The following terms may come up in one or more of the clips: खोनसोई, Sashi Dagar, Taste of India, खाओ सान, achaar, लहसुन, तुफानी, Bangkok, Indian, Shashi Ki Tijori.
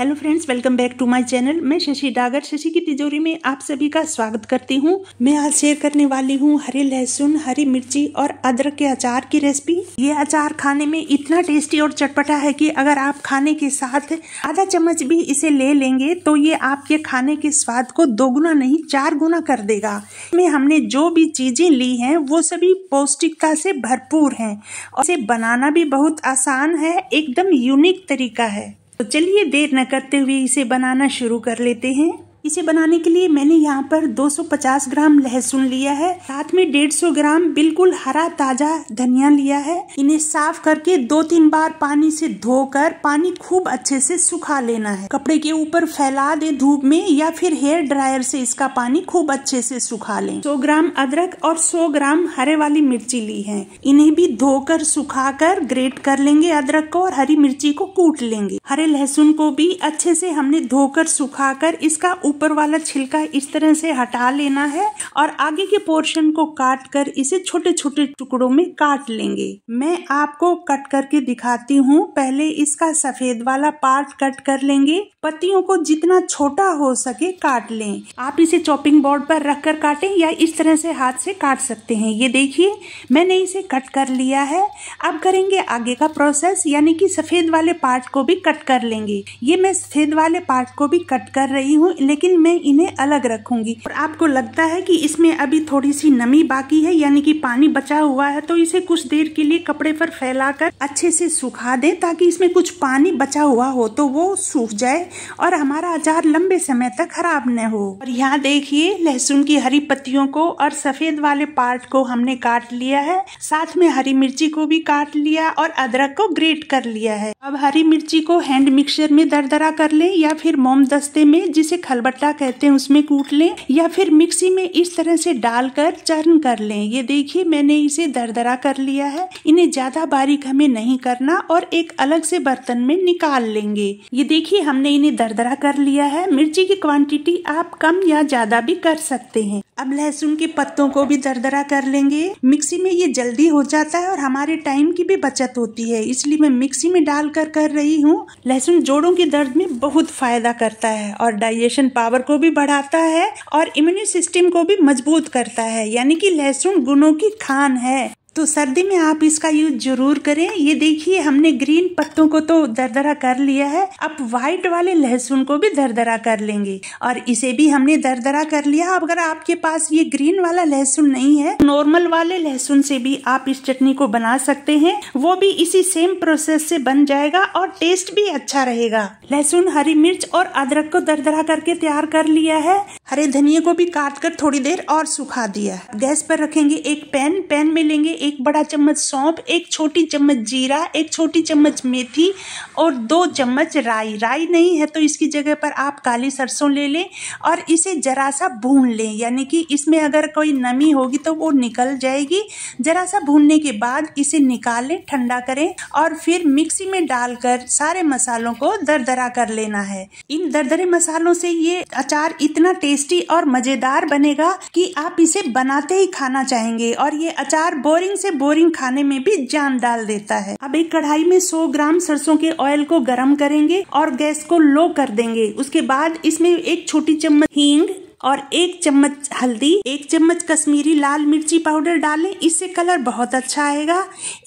Hello friends, welcome back to my channel. मैं शशि डागर शशि की तिजोरी में आप सभी का स्वागत करती हूं। मैं आज शेयर करने वाली हूं हरे लहसुन, हरी मिर्ची और अदरक के अचार की रेसिपी। ये अचार खाने में इतना टेस्टी और चटपटा है कि अगर आप खाने के साथ आधा चम्मच भी इसे ले लेंगे तो ये आपके खाने के स्वाद को दोगुना नहीं 4 गुना कर देगा। इसमें हमने जो भी चीजें ली है वो सभी पौष्टिकता से भरपूर है और इसे बनाना भी बहुत आसान है, एकदम यूनिक तरीका है। तो चलिए देर न करते हुए इसे बनाना शुरू कर लेते हैं। इसे बनाने के लिए मैंने यहाँ पर 250 ग्राम लहसुन लिया है, साथ में 150 ग्राम बिल्कुल हरा ताजा धनिया लिया है। इन्हें साफ करके 2-3 बार पानी से धोकर पानी खूब अच्छे से सुखा लेना है। कपड़े के ऊपर फैला दे धूप में या फिर हेयर ड्रायर से इसका पानी खूब अच्छे से सुखा लें। 100 ग्राम अदरक और 100 ग्राम हरे वाली मिर्ची ली है, इन्हें भी धोकर सुखा कर ग्रेट कर लेंगे। अदरक को और हरी मिर्ची को कूट लेंगे। हरे लहसुन को भी अच्छे से हमने धोकर सुखा कर इसका ऊपर वाला छिलका इस तरह से हटा लेना है और आगे के पोर्शन को काट कर इसे छोटे छोटे टुकड़ों में काट लेंगे। मैं आपको कट करके दिखाती हूँ। पहले इसका सफेद वाला पार्ट कट कर लेंगे। पत्तियों को जितना छोटा हो सके काट लें। आप इसे चॉपिंग बोर्ड पर रखकर काटें या इस तरह से हाथ से काट सकते हैं। ये देखिए मैंने इसे कट कर लिया है। अब करेंगे आगे का प्रोसेस, यानी कि सफेद वाले पार्ट को भी कट कर लेंगे। ये मैं सफेद वाले पार्ट को भी कट कर रही हूँ, लेकिन मैं इन्हें अलग रखूंगी। और आपको लगता है कि इसमें अभी थोड़ी सी नमी बाकी है, यानी कि पानी बचा हुआ है, तो इसे कुछ देर के लिए कपड़े पर फैलाकर अच्छे से सुखा दें ताकि इसमें कुछ पानी बचा हुआ हो तो वो सूख जाए और हमारा अचार लंबे समय तक खराब न हो। और यहाँ देखिए लहसुन की हरी पत्तियों को और सफेद वाले पार्ट को हमने काट लिया है, साथ में हरी मिर्ची को भी काट लिया और अदरक को ग्रेट कर लिया है। अब हरी मिर्ची को हैंड मिक्सर में दरदरा कर ले या फिर मोमदस्ते में, जिसे खलबा पट्टा कहते हैं, उसमें कूट लें या फिर मिक्सी में इस तरह से डालकर चर्न कर लें। ये देखिए मैंने इसे दरदरा कर लिया है। इन्हें ज्यादा बारीक हमें नहीं करना और एक अलग से बर्तन में निकाल लेंगे। ये देखिए हमने इन्हें दरदरा कर लिया है। मिर्ची की क्वांटिटी आप कम या ज्यादा भी कर सकते हैं। अब लहसुन के पत्तों को भी दरदरा कर लेंगे। मिक्सी में ये जल्दी हो जाता है और हमारे टाइम की भी बचत होती है, इसलिए मैं मिक्सी में डालकर कर रही हूँ। लहसुन जोड़ों के दर्द में बहुत फायदा करता है और डाइजेशन पावर को भी बढ़ाता है और इम्यून सिस्टम को भी मजबूत करता है, यानी कि लहसुन गुणों की खान है। तो सर्दी में आप इसका यूज जरूर करें। ये देखिए हमने ग्रीन पत्तों को तो दरदरा कर लिया है। अब व्हाइट वाले लहसुन को भी दरदरा कर लेंगे और इसे भी हमने दरदरा कर लिया। अब अगर आपके पास ये ग्रीन वाला लहसुन नहीं है, नॉर्मल वाले लहसुन से भी आप इस चटनी को बना सकते हैं, वो भी इसी सेम प्रोसेस से बन जाएगा और टेस्ट भी अच्छा रहेगा। लहसुन, हरी मिर्च और अदरक को दरदरा करके तैयार कर लिया है। हरे धनिये को भी काट कर थोड़ी देर और सुखा दिया। गैस पर रखेंगे एक पैन। पैन में लेंगे एक बड़ा चम्मच सौंफ, एक छोटी चम्मच जीरा, एक छोटी चम्मच मेथी और 2 चम्मच राई। राई नहीं है तो इसकी जगह पर आप काली सरसों ले लें और इसे जरा सा भून लें, यानी कि इसमें अगर कोई नमी होगी तो वो निकल जाएगी। जरा सा भूनने के बाद इसे निकालें, ठंडा करें और फिर मिक्सी में डालकर सारे मसालों को दरदरा कर लेना है। इन दरदरे मसालों से ये अचार इतना टेस्टी और मजेदार बनेगा कि आप इसे बनाते ही खाना चाहेंगे और ये अचार बोरिंग से बोरिंग खाने में भी जान डाल देता है। अब एक कढ़ाई में 100 ग्राम सरसों के ऑयल को गरम करेंगे और गैस को लो कर देंगे। उसके बाद इसमें 1 छोटी चम्मच हींग और 1 चम्मच हल्दी, 1 चम्मच कश्मीरी लाल मिर्ची पाउडर डालें, इससे कलर बहुत अच्छा आएगा।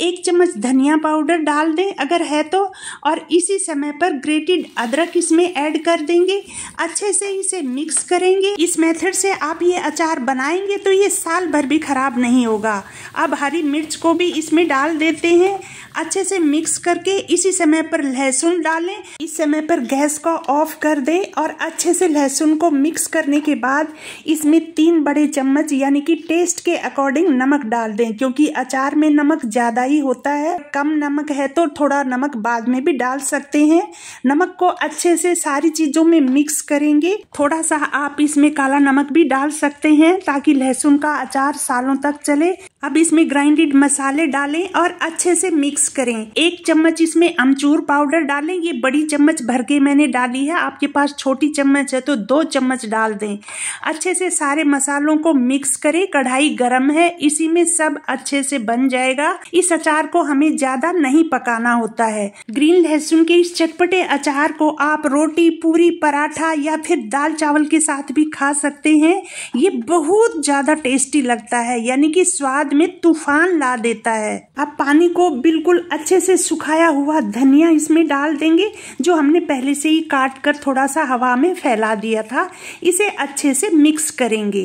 1 चम्मच धनिया पाउडर डाल दें अगर है तो, और इसी समय पर ग्रेटेड अदरक इसमें ऐड कर देंगे। अच्छे से इसे मिक्स करेंगे। इस मेथड से आप ये अचार बनाएंगे तो ये साल भर भी खराब नहीं होगा। अब हरी मिर्च को भी इसमें डाल देते हैं। अच्छे से मिक्स करके इसी समय पर लहसुन डालें। इस समय पर गैस को ऑफ कर दें और अच्छे से लहसुन को मिक्स करने के बाद इसमें 3 बड़े चम्मच यानी कि टेस्ट के अकॉर्डिंग नमक डाल दें, क्योंकि अचार में नमक ज्यादा ही होता है। कम नमक है तो थोड़ा नमक बाद में भी डाल सकते हैं। नमक को अच्छे से सारी चीजों में मिक्स करेंगे। थोड़ा सा आप इसमें काला नमक भी डाल सकते हैं ताकि लहसुन का अचार सालों तक चले। अब इसमें ग्राइंडेड मसाले डालें और अच्छे से मिक्स करें। 1 चम्मच इसमें अमचूर पाउडर डालें। ये बड़ी चम्मच भर के मैंने डाली है, आपके पास छोटी चम्मच है तो 2 चम्मच डाल दें। अच्छे से सारे मसालों को मिक्स करें। कढ़ाई गरम है, इसी में सब अच्छे से बन जाएगा। इस अचार को हमें ज्यादा नहीं पकाना होता है। ग्रीन लहसुन के इस चटपटे अचार को आप रोटी, पूरी, पराठा या फिर दाल चावल के साथ भी खा सकते हैं। ये बहुत ज्यादा टेस्टी लगता है, यानी कि स्वाद में तूफान ला देता है। अब पानी को बिल्कुल अच्छे से सुखाया हुआ धनिया इसमें डाल देंगे, जो हमने पहले से ही काट कर थोड़ा सा हवा में फैला दिया था। इसे अच्छे से मिक्स करेंगे।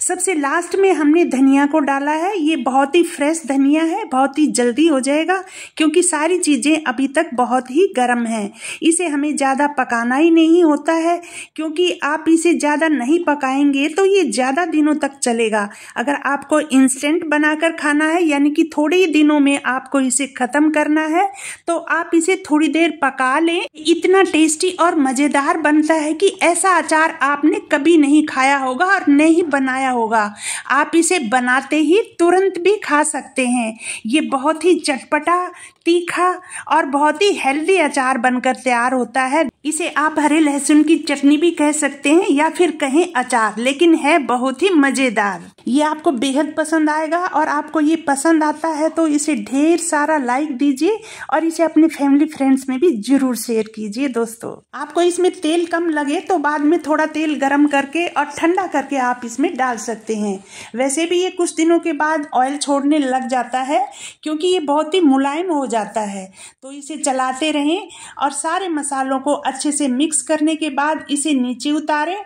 सबसे लास्ट में हमने धनिया को डाला है। ये बहुत ही फ्रेश धनिया है, बहुत ही जल्दी हो जाएगा क्योंकि सारी चीजें अभी तक बहुत ही गर्म है। इसे हमें ज्यादा पकाना ही नहीं होता है, क्योंकि आप इसे ज्यादा नहीं पकाएंगे तो ये ज्यादा दिनों तक चलेगा। अगर आपको इंस्टेंट बनाकर खाना है, यानी कि थोड़े ही दिनों में आपको इसे खत्म करना है, तो आप इसे थोड़ी देर पका लें। इतना टेस्टी और मजेदार बनता है कि ऐसा अचार आपने कभी नहीं खाया होगा और नहीं बनाया होगा। आप इसे बनाते ही तुरंत भी खा सकते हैं। ये बहुत ही चटपटा, तीखा और बहुत ही हेल्दी अचार बनकर तैयार होता है। इसे आप हरे लहसुन की चटनी भी कह सकते हैं या फिर कहें अचार, लेकिन है बहुत ही मजेदार। ये आपको बेहद पसंद आएगा और आपको ये पसंद आता है तो इसे ढेर सारा लाइक दीजिए और इसे अपने फैमिली फ्रेंड्स में भी जरूर शेयर कीजिए। दोस्तों, आपको इसमें तेल कम लगे तो बाद में थोड़ा तेल गरम करके और ठंडा करके आप इसमें डाल सकते हैं। वैसे भी ये कुछ दिनों के बाद ऑयल छोड़ने लग जाता है, क्योंकि ये बहुत ही मुलायम हो जाता है। तो इसे चलाते रहें और सारे मसालों को अच्छे से मिक्स करने के बाद इसे नीचे उतारें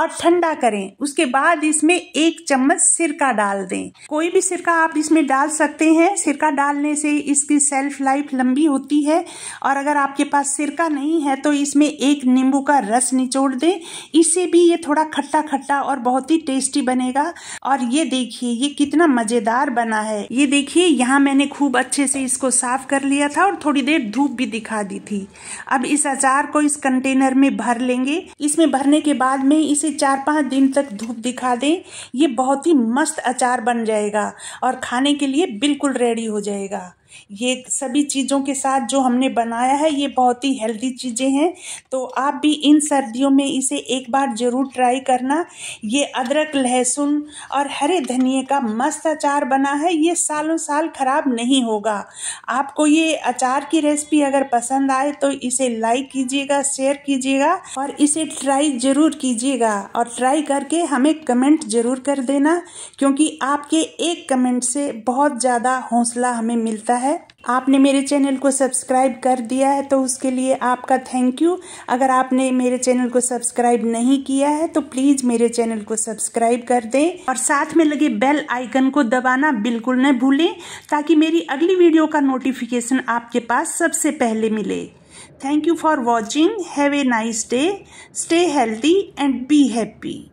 और ठंडा करें। उसके बाद इसमें एक चम्मच सिरका डाल दें। कोई भी सिरका आप इसमें डाल सकते हैं। सिरका डालने से इसकी सेल्फ लाइफ लंबी होती है। और अगर आपके पास सिरका नहीं है तो इसमें एक नींबू का रस निचोड़ दें। इससे भी ये थोड़ा खट्टा खट्टा और बहुत ही टेस्टी बनेगा। और ये देखिए ये कितना मजेदार बना है। ये देखिए यहाँ मैंने खूब अच्छे से इसको साफ कर लिया था और थोड़ी देर धूप भी दिखा दी थी। अब इस अचार को इस कंटेनर में भर लेंगे। इसमें भरने के बाद में इसे 4-5 दिन तक धूप दिखा दें। ये बहुत ही मस्त अचार बन जाएगा और खाने के लिए बिल्कुल रेडी हो जाएगा। ये सभी चीज़ों के साथ जो हमने बनाया है ये बहुत ही हेल्दी चीज़ें हैं, तो आप भी इन सर्दियों में इसे एक बार ज़रूर ट्राई करना। ये अदरक, लहसुन और हरे धनिए का मस्त अचार बना है। ये सालों साल ख़राब नहीं होगा। आपको ये अचार की रेसिपी अगर पसंद आए तो इसे लाइक कीजिएगा, शेयर कीजिएगा और इसे ट्राई ज़रूर कीजिएगा। और ट्राई करके हमें कमेंट ज़रूर कर देना, क्योंकि आपके एक कमेंट से बहुत ज़्यादा हौसला हमें मिलता है। आपने मेरे चैनल को सब्सक्राइब कर दिया है तो उसके लिए आपका थैंक यू। अगर आपने मेरे चैनल को सब्सक्राइब नहीं किया है तो प्लीज मेरे चैनल को सब्सक्राइब कर दें और साथ में लगे बेल आइकन को दबाना बिल्कुल न भूलें, ताकि मेरी अगली वीडियो का नोटिफिकेशन आपके पास सबसे पहले मिले। Thank you for watching. Have a nice day. Stay healthy and be happy.